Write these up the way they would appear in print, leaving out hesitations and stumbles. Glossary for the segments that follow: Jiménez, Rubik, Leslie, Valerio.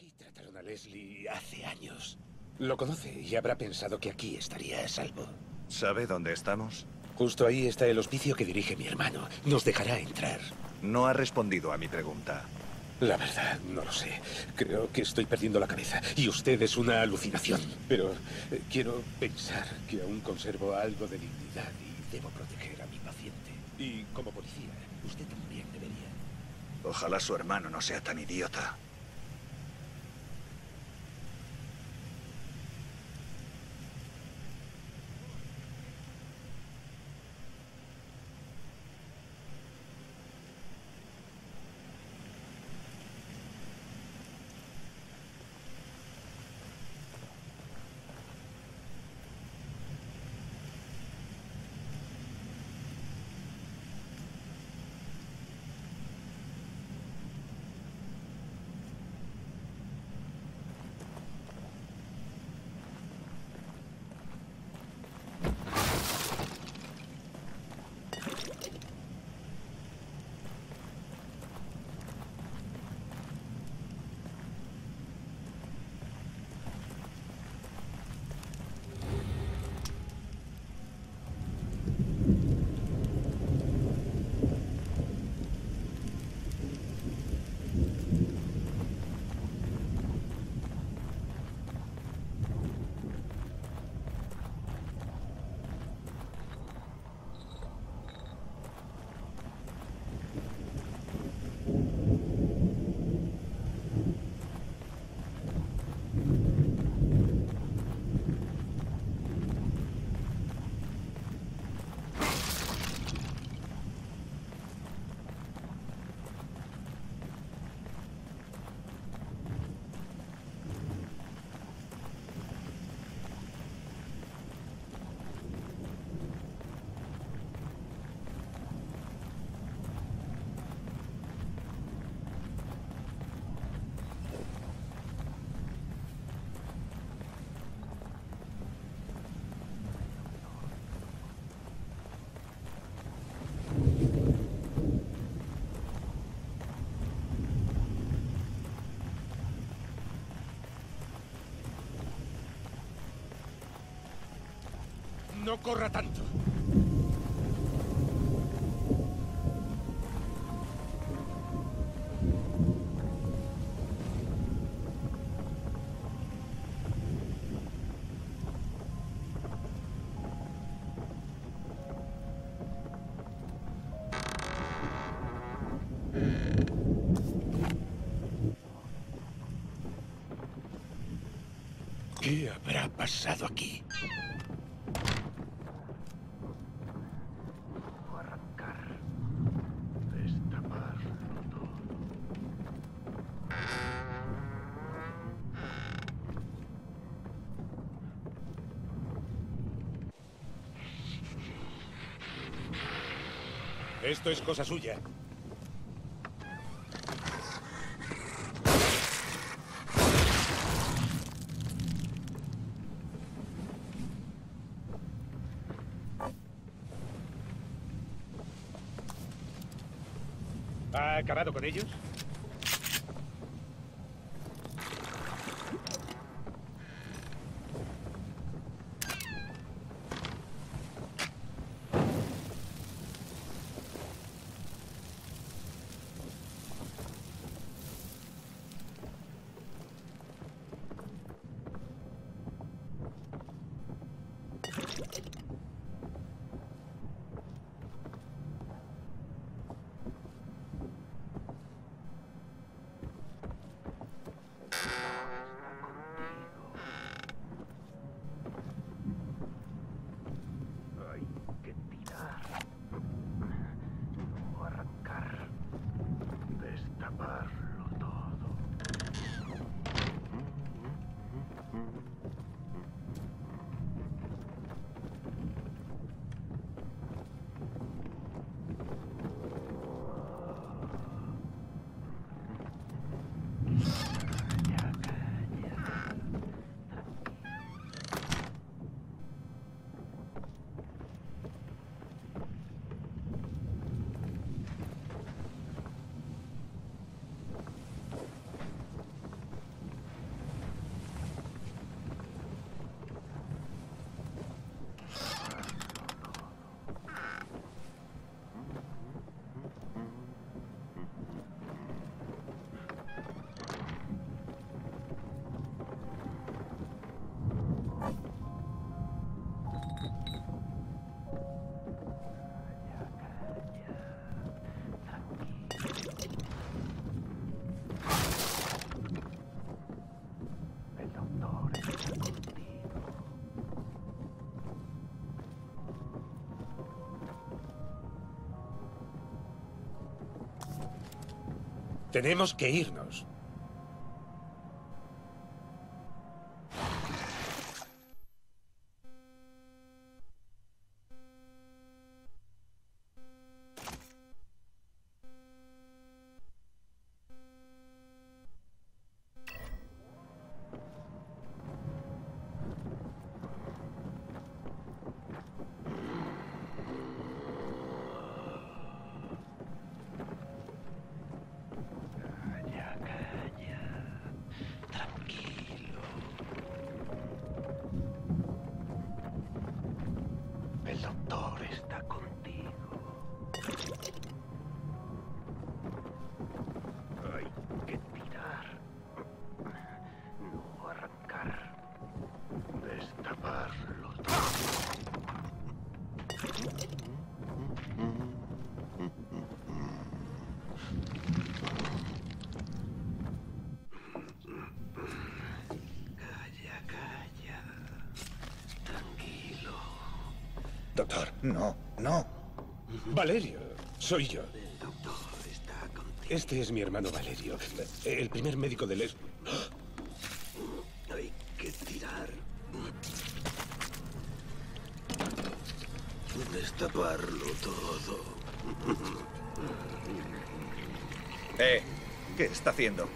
Aquí trataron a Leslie hace años. Lo conoce y habrá pensado que aquí estaría a salvo. ¿Sabe dónde estamos? Justo ahí está el hospicio que dirige mi hermano. Nos dejará entrar. No ha respondido a mi pregunta. La verdad, no lo sé. Creo que estoy perdiendo la cabeza. Y usted es una alucinación. Pero quiero pensar que aún conservo algo de dignidad y debo proteger a mi paciente. Y como policía, usted también debería. Ojalá su hermano no sea tan idiota. No corra tanto. ¿Qué habrá pasado aquí? Esto es cosa suya. ¿Ha acabado con ellos? Tenemos que irnos. Doctor, no, no. Valerio, soy yo. El doctor está contigo. Este es mi hermano Valerio, el primer médico de Leslie. Hay que tirar. Destaparlo todo. ¿Qué está haciendo?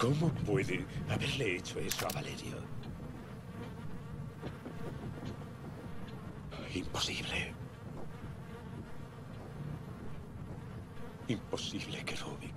¿Cómo puede haberle hecho eso a Valerio? Imposible. Imposible que Rubik.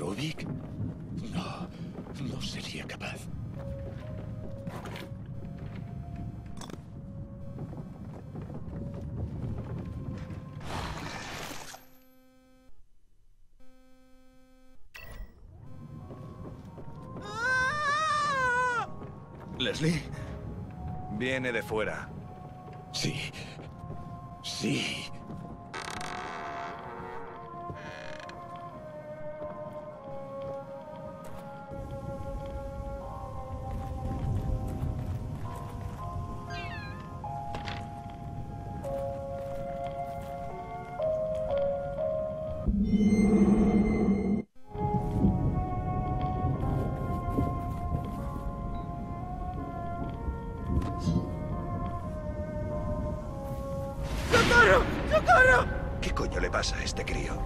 ¿Rubik? No, no sería capaz. Leslie? Viene de fuera. Sí. Sí. ¿Qué coño le pasa a este crío?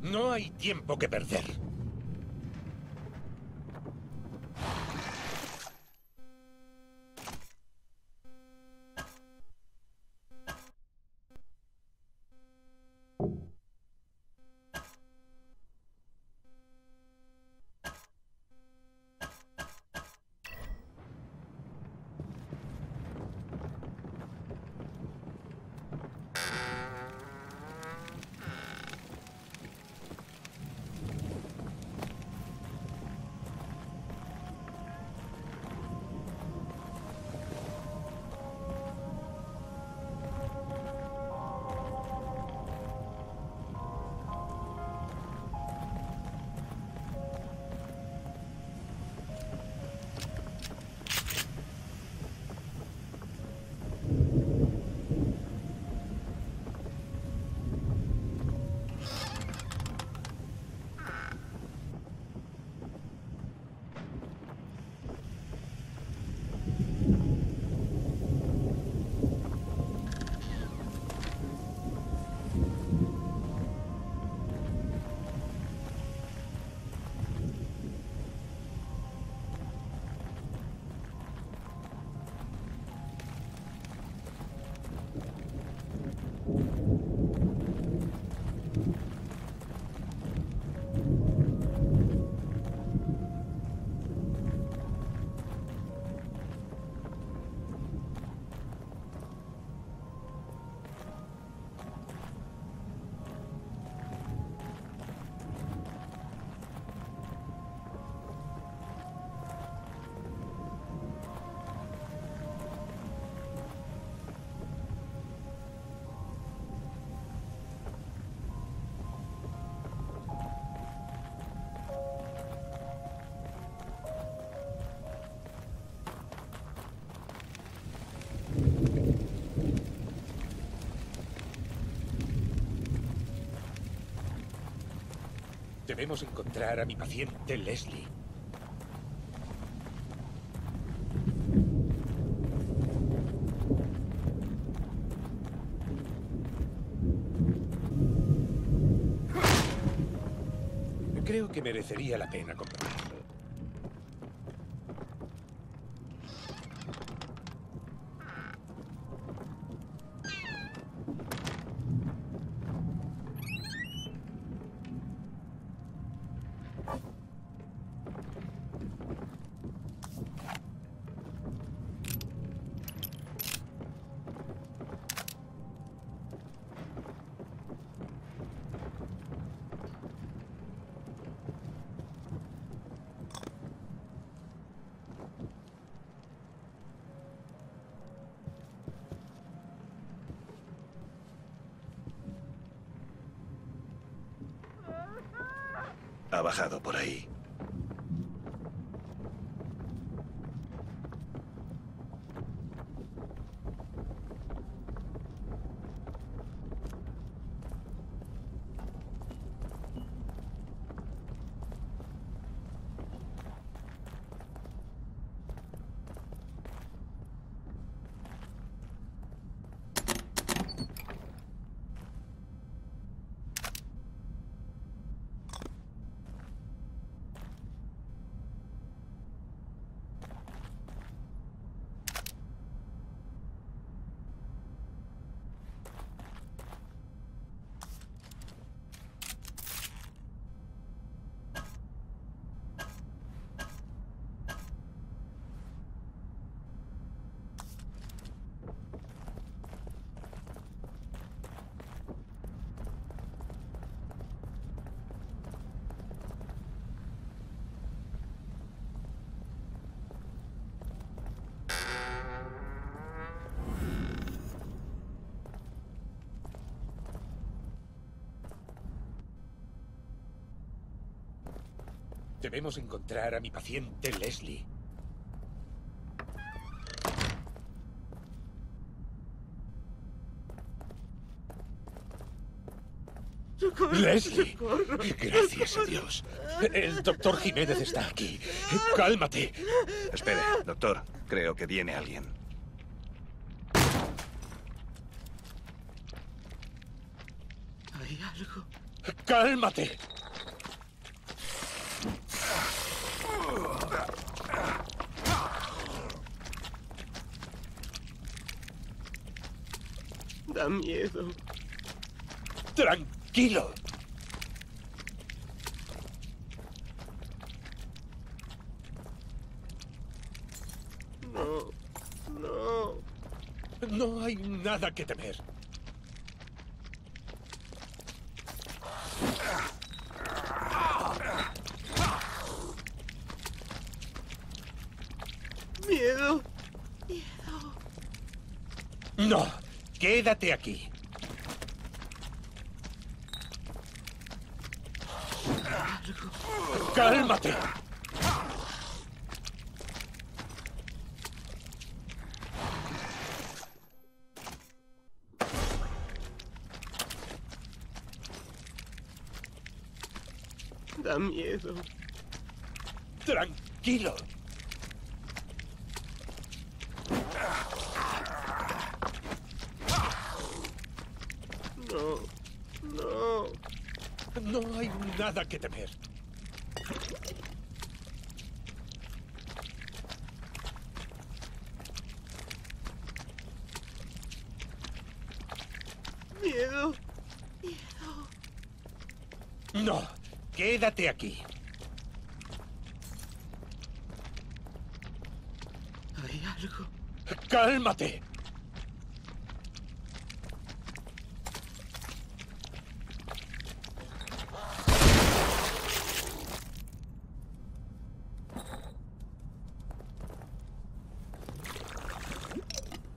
No hay tiempo que perder. Debemos encontrar a mi paciente Leslie. Creo que merecería la pena comprobarlo. Ha bajado por ahí. Debemos encontrar a mi paciente Leslie. ¡Socorro! ¡Leslie! ¡Socorro! Gracias a Dios. El doctor Jiménez está aquí. ¡Cálmate! Espere, doctor. Creo que viene alguien. ¿Hay algo? ¡Cálmate! Da miedo. Tranquilo. No, no. No hay nada que temer. Miedo. Miedo. No. Quédate aquí. ¡Cálmate! Da miedo. Tranquilo. No, no. No hay nada que temer. Miedo. Miedo. No, quédate aquí. ¿Hay algo? ¡Cálmate!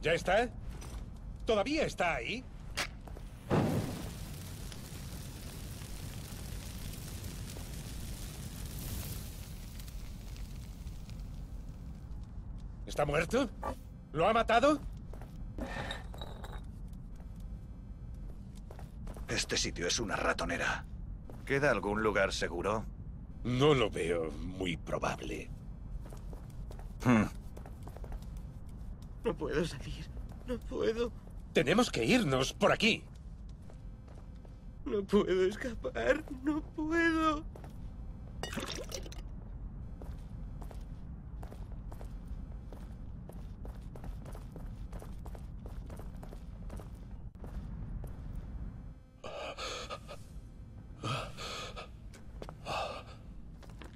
¿Ya está? ¿Todavía está ahí? ¿Está muerto? ¿Lo ha matado? Este sitio es una ratonera. ¿Queda algún lugar seguro? No lo veo muy probable. No puedo salir. No puedo. Tenemos que irnos por aquí. No puedo escapar. No puedo.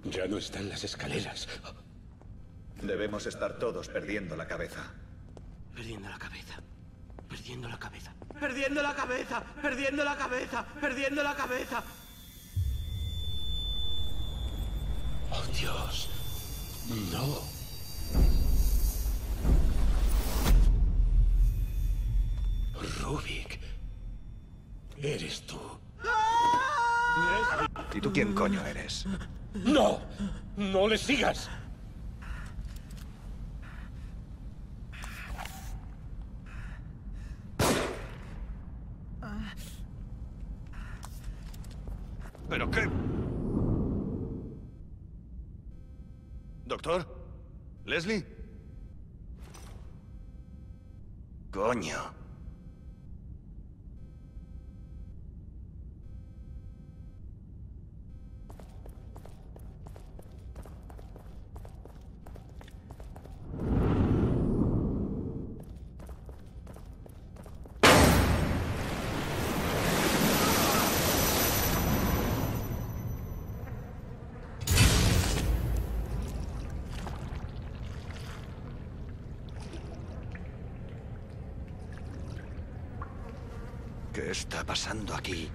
Ya no están las escaleras. Debemos estar todos perdiendo la cabeza. Perdiendo la cabeza, perdiendo la cabeza, perdiendo la cabeza, perdiendo la cabeza, perdiendo la cabeza. ¡Oh, Dios! ¡No! Rubik, eres tú. ¡Ah! ¿Y tú quién coño eres? ¡No! ¡No le sigas! ¿Pero qué? ¿Doctor? ¿Leslie? Coño. ¿Qué está pasando aquí?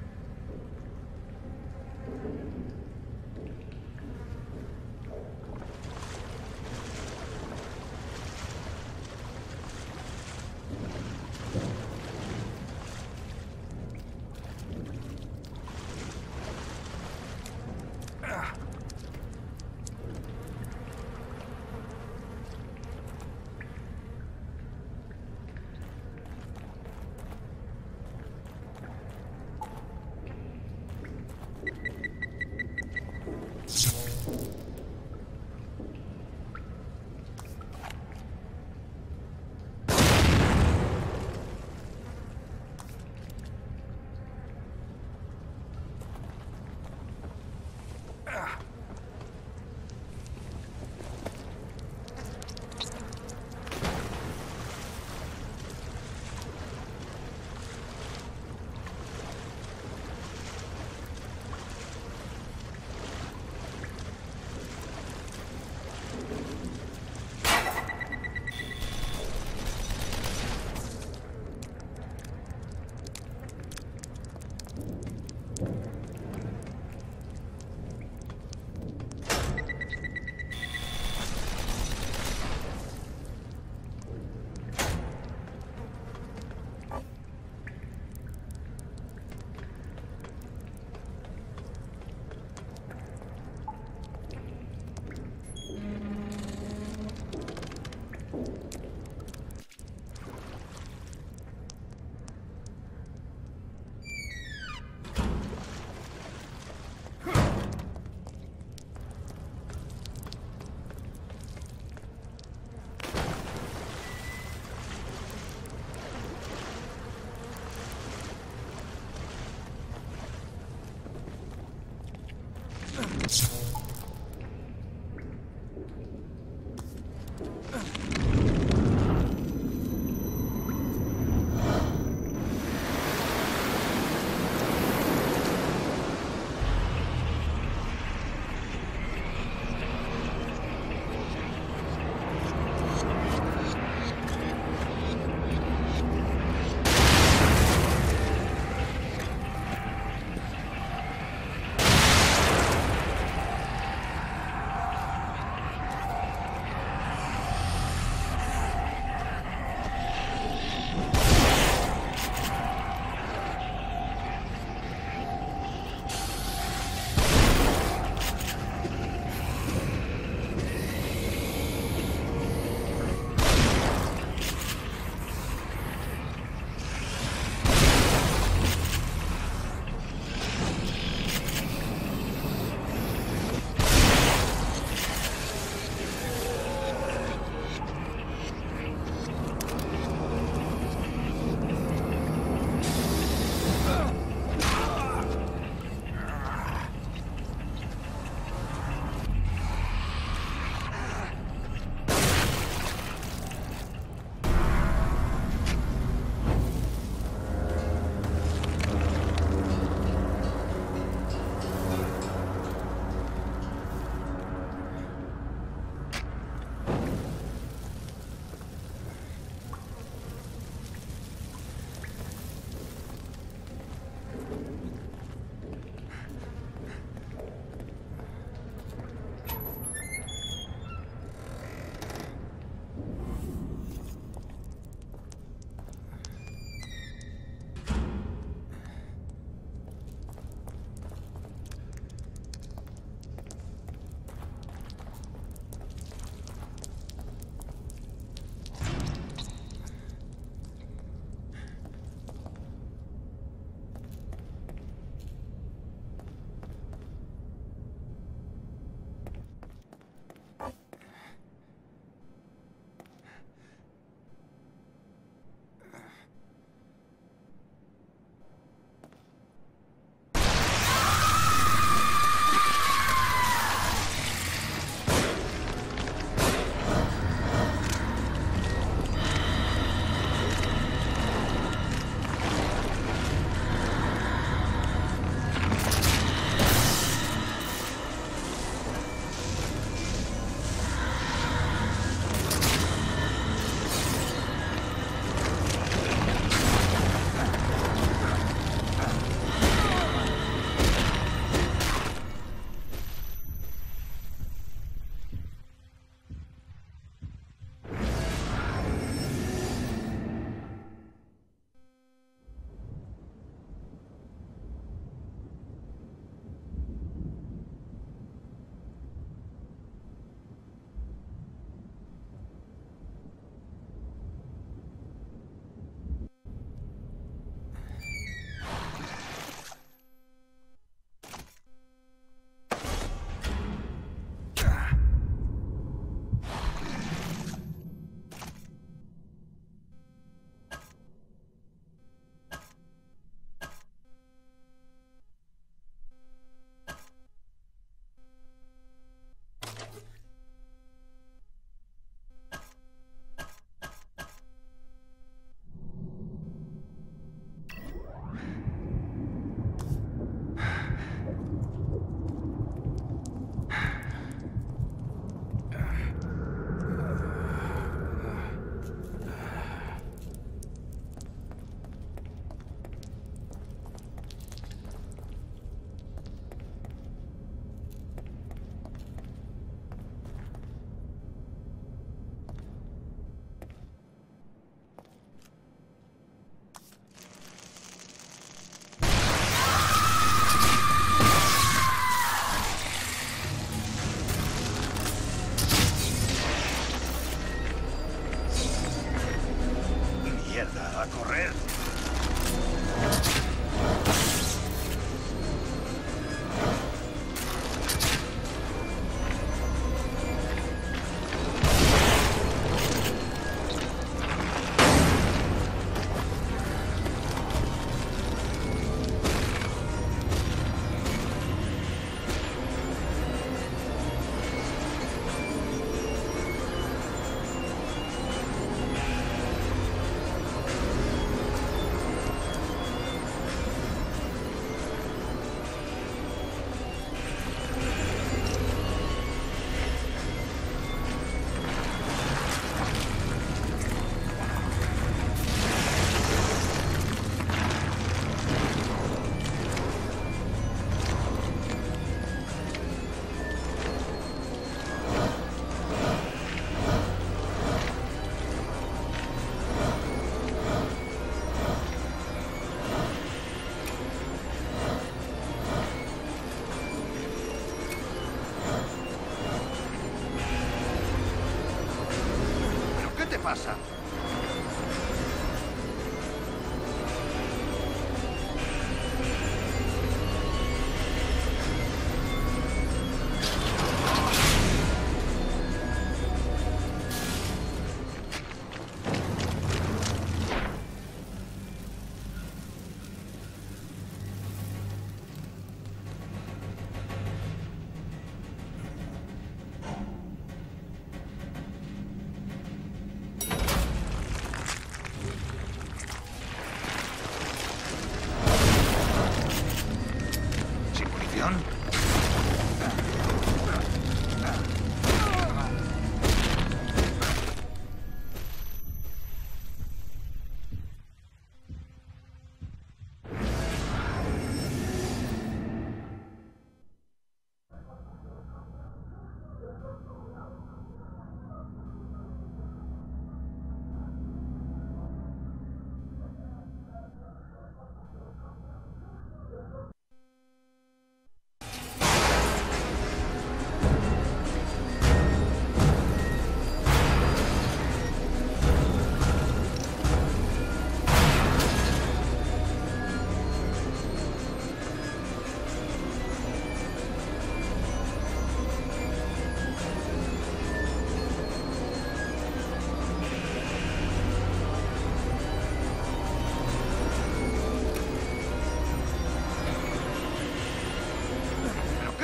te pasa?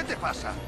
¿Qué pasa?